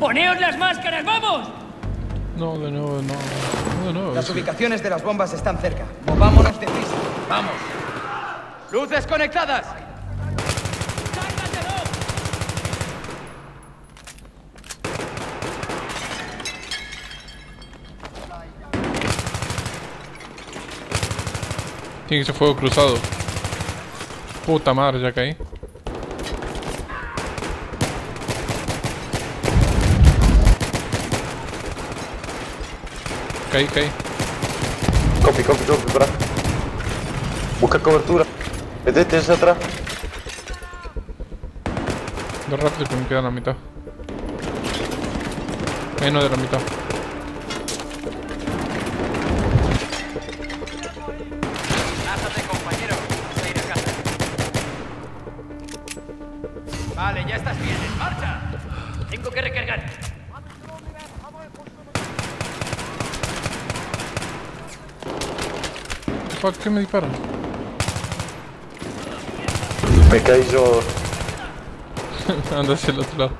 ¡Poneos las máscaras, vamos! No, de nuevo, no. De nuevo, las ubicaciones de las bombas están cerca. Vámonos de prisa. ¡Vamos! ¡Luces conectadas! Tiene que ser fuego cruzado. Puta madre, ya caí. Caí. Copy, para. Busca cobertura. Metete hacia atrás. Dos rápido que me quedan la mitad. Menos de la mitad. Vale, ya estás bien, en marcha. Tengo que recargar. ¿Por qué me disparan? Me caí yo. Anda hacia el otro lado.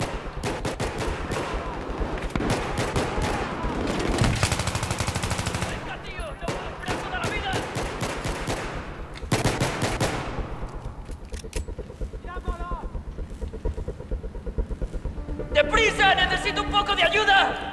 ¡Deprisa! ¡Necesito un poco de ayuda!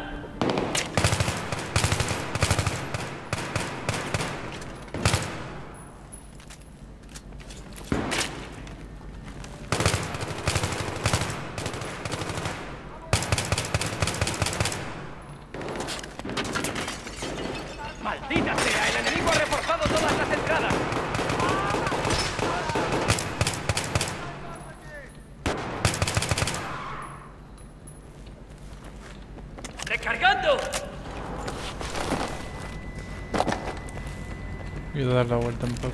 ¡Maldita sea! ¡El enemigo ha reforzado todas las entradas! ¡Recargando! Voy a dar la vuelta un poco.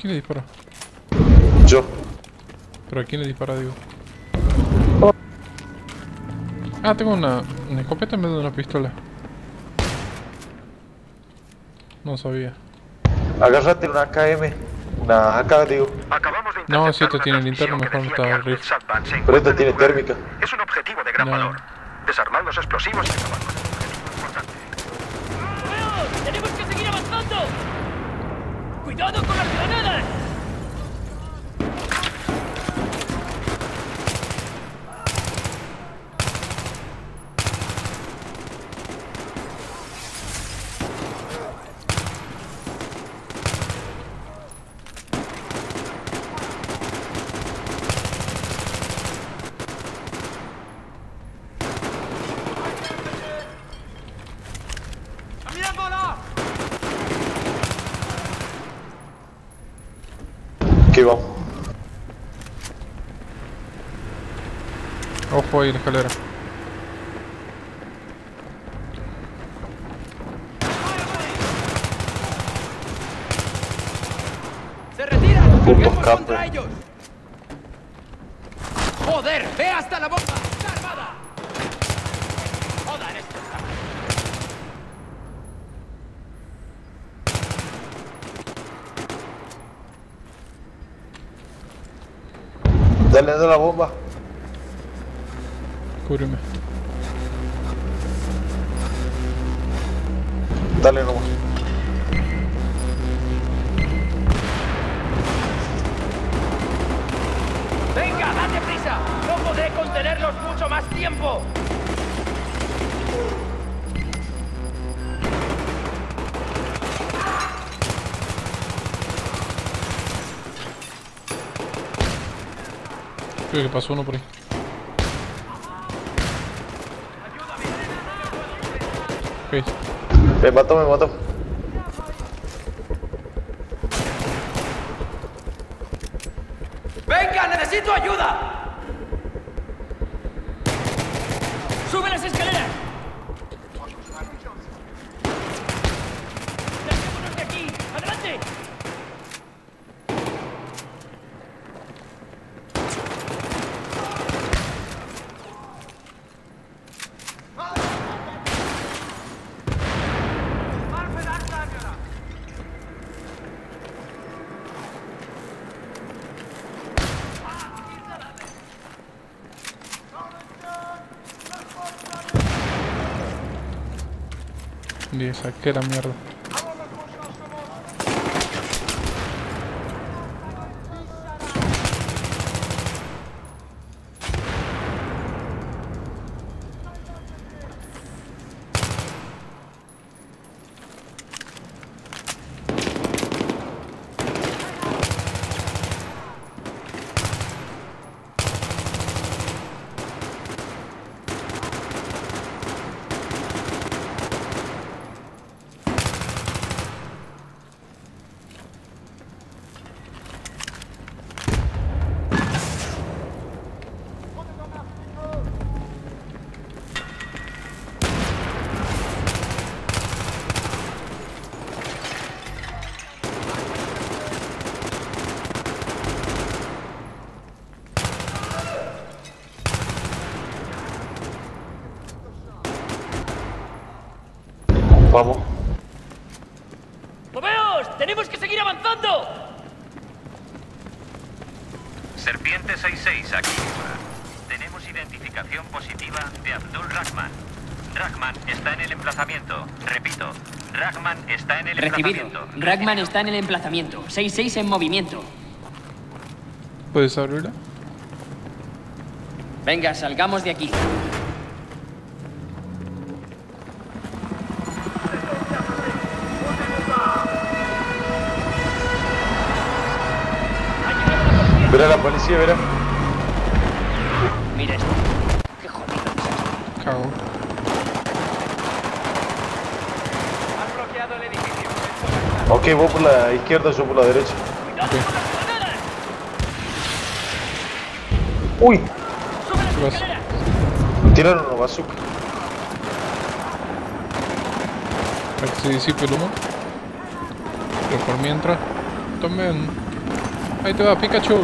¿Quién le dispara? Yo. ¿Pero a quién le dispara, digo? Oh. Ah, tengo una escopeta en vez de una pistola. No sabía. Agárrate una AKM. Una AK, digo. No, si esto tiene linterna, mejor no está rifle. Pero esto tiene térmica. Es un objetivo de gran valor. Desarmar los explosivos y acabar con el objetivo importante. ¡Veo! ¡Tenemos que seguir avanzando! ¡Cuidado con las granadas! Ojo ahí la escalera. Se retiran. Puntos campo. Joder, ve hasta la bomba. Está armada. Joder, esto está mal. Dale de la bomba. Cúbreme. Dale nomás. Venga, date prisa. No podré contenerlos mucho más tiempo. Creo que pasó uno por ahí. Okay. Me mató. ¡Venga! ¡Necesito ayuda! ¡Sube las escaleras! ¡Dejémonos de aquí! ¡Adelante! y saqué la mierda. Vamos. ¡Moveos! ¡Tenemos que seguir avanzando! Serpiente 66 aquí. Tenemos identificación positiva de Abdul Rahman. Ragman está en el emplazamiento. Repito, Ragman está en el emplazamiento. Recibido. Ragman está en el emplazamiento. 66 en movimiento. ¿Puedes abrirla? Venga, salgamos de aquí. Verá la policía, verá. Mira esto. Qué jodido. Cago. Han bloqueado el edificio. Ok, vos por la izquierda, yo por la derecha. Okay. ¡Uy! Tiraron una bazooka. Para que se disipe el humo. Pero por mientras, tomen. Ahí te va, Pikachu. No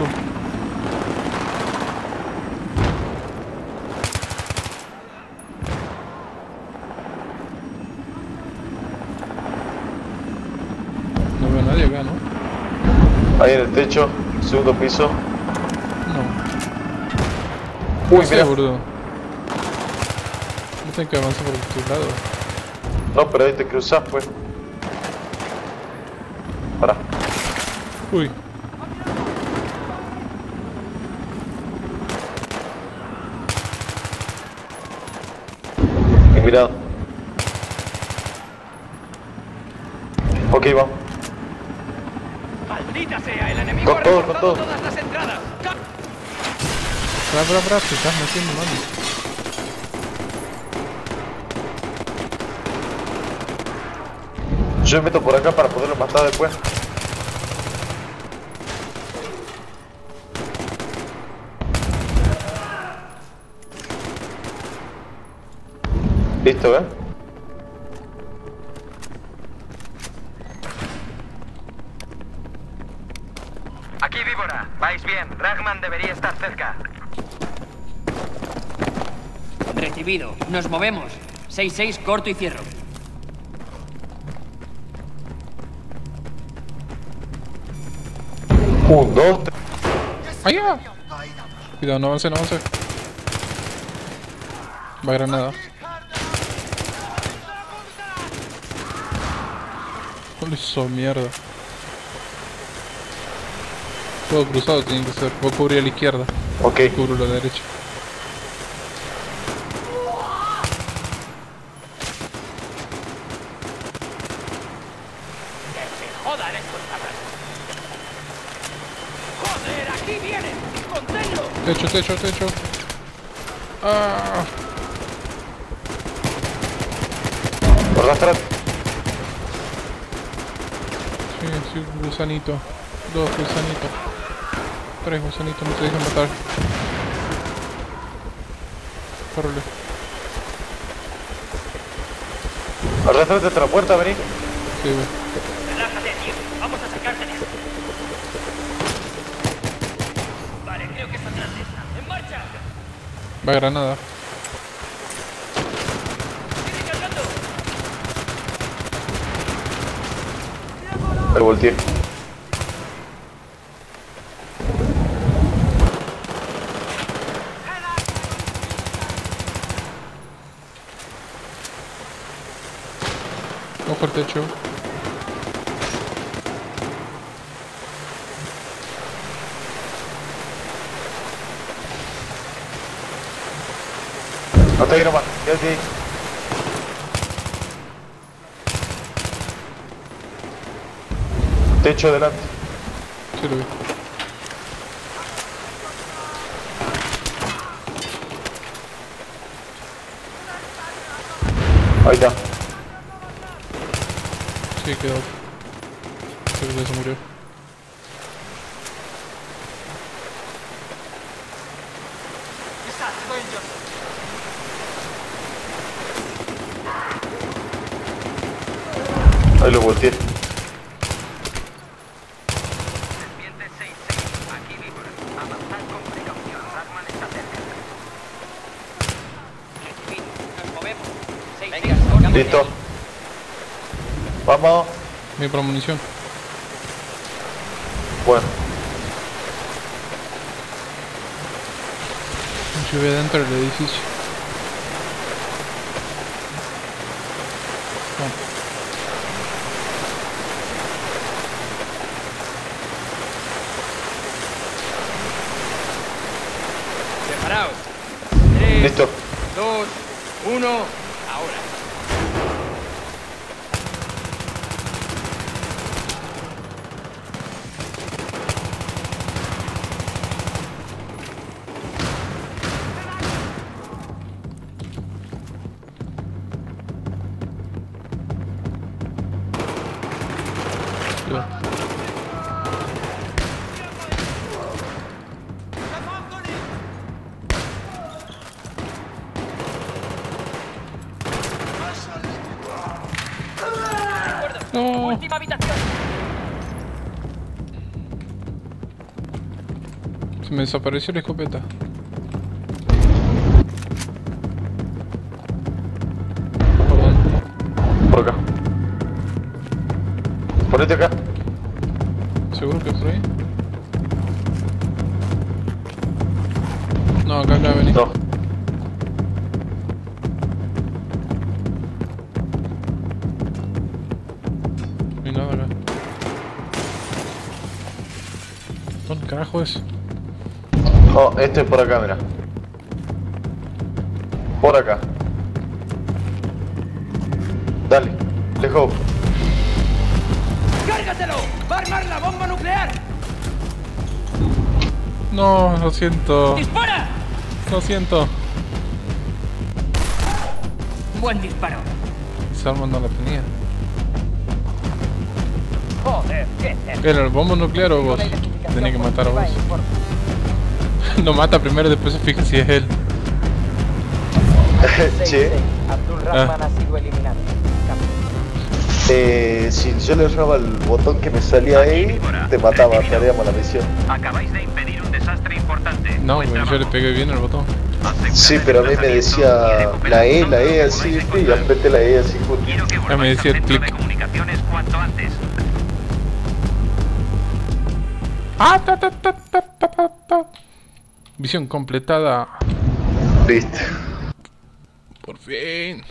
veo a nadie acá, ¿no? Ahí en el techo, segundo piso. No. Uy, mira, burdo. No tengo que avanzar por tu lado. No, pero ahí te cruzas, pues. Pará. Uy. Cuidado. Ok, vamos. Maldita sea, el enemigo ha reportado todas las entradas. Para, te estás metiendo mal. Yo me meto por acá para poderlo matar después. Listo, ¿eh? Aquí víbora, vais bien. Ragman debería estar cerca. Recibido, nos movemos. 6-6, corto y cierro. Un, dos, tres. ¡Ahí va! Cuidado, no avance, no avance. Va granada. Eso, mierda. Todo cruzado tiene que ser. Voy a cubrir a la izquierda. Ok. Cubro la derecha. ¡Que se jodan estos cabras! ¡Joder, aquí vienen! ¡Conténlo! Techo, techo, techo. ¡Ah! Por la atrás. Sí, un gusanito, dos gusanitos, tres gusanitos, no te dejan matar. Córrele. Arrastrate hasta la puerta, vení. Sí, ve. Relájate, tío, vamos a sacártela. Vale, creo que está atrás de esta. ¡En marcha! Va granada. Me volteé. por techo. No te quiero más, yo sí. Techo delante. Sí, lo vi. Ahí está. Sí, quedó. Creo que se murió. Ahí lo volteé. Serpiente 66, aquí vivo. Avanzar con precaución. Ragman está cerca. Nos movemos. Listo. Vamos. Mi promunición. Bueno. Yo voy adentro del edificio. Bueno. Paraos. 3, listo. 2, 1, ahora. Yo. No. Última habitación. Se me desapareció la escopeta. Por acá. Ponete acá. ¿Seguro que es por ahí? No, acá no venís. No. ¿Dónde carajo es? Oh, este es por acá, mira. Por acá. Dale, let's go. ¡Cárgatelo! ¡Va a armar la bomba nuclear! No, lo siento. ¡Dispara! Lo siento. Buen disparo. Esa arma no la tenía. ¿Era el bombo nuclear o vos? Tenía que matar a vos. Lo mata primero, después se fija si es él. Che. Abdul Rahman ha sido eliminado. Si yo le daba el botón que me salía ahí, te mataba, haríamos la misión. Acabáis de impedir un desastre importante. No, yo le pegué bien el botón. Sí, pero a mí me decía la E así, y apreté la E así justo. Ya me decía el click. Ah, ta. Visión completada. Listo. Por fin.